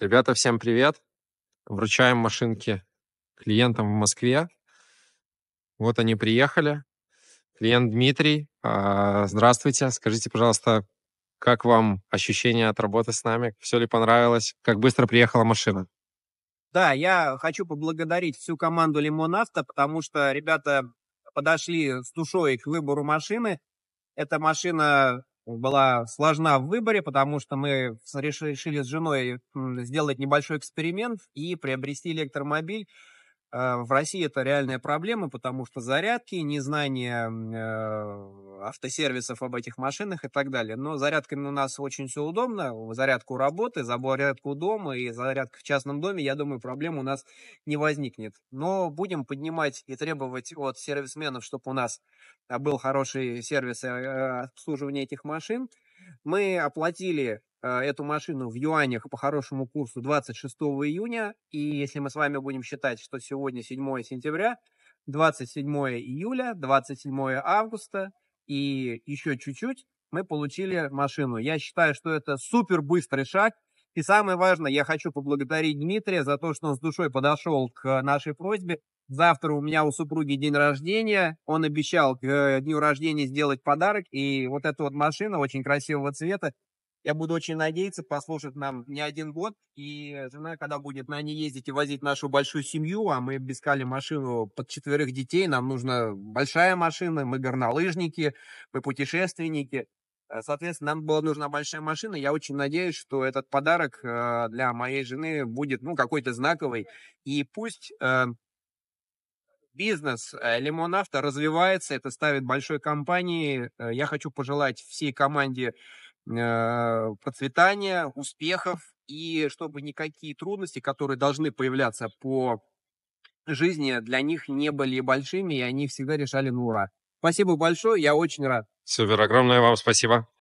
Ребята, всем привет! Вручаем машинки клиентам в Москве. Вот они приехали. Клиент Дмитрий, здравствуйте. Скажите, пожалуйста, как вам ощущение от работы с нами? Все ли понравилось? Как быстро приехала машина? Да, я хочу поблагодарить всю команду Lemon Auto, потому что ребята подошли с душой к выбору машины. Эта машина была сложна в выборе, потому что мы решили с женой сделать небольшой эксперимент и приобрести электромобиль. В России это реальная проблема, потому что зарядки, незнание автосервисов об этих машинах и так далее. Но зарядками у нас очень все удобно. Зарядку работы, зарядку дома и зарядка в частном доме, я думаю, проблем у нас не возникнет. Но будем поднимать и требовать от сервисменов, чтобы у нас был хороший сервис обслуживания этих машин. Мы оплатили эту машину в юанях по хорошему курсу 26 июня. И если мы с вами будем считать, что сегодня 7 сентября, 27 июля, 27 августа и еще чуть-чуть, мы получили машину. Я считаю, что это супер быстрый шаг. И самое важное, я хочу поблагодарить Дмитрия за то, что он с душой подошел к нашей просьбе. Завтра у меня у супруги день рождения. Он обещал к дню рождения сделать подарок. И вот эта вот машина очень красивого цвета. Я буду очень надеяться послушать нам не один год. И жена, когда будет на ней ездить и возить нашу большую семью, а мы искали машину под 4 детей, нам нужна большая машина, мы горнолыжники, мы путешественники. Соответственно, нам была нужна большая машина. Я очень надеюсь, что этот подарок для моей жены будет какой-то знаковый. И пусть бизнес Lemon Auto развивается, это ставит большой компании. Я хочу пожелать всей команде процветания, успехов, и чтобы никакие трудности, которые должны появляться по жизни, для них не были большими, и они всегда решали на ура. Спасибо большое, я очень рад. Супер, огромное вам спасибо.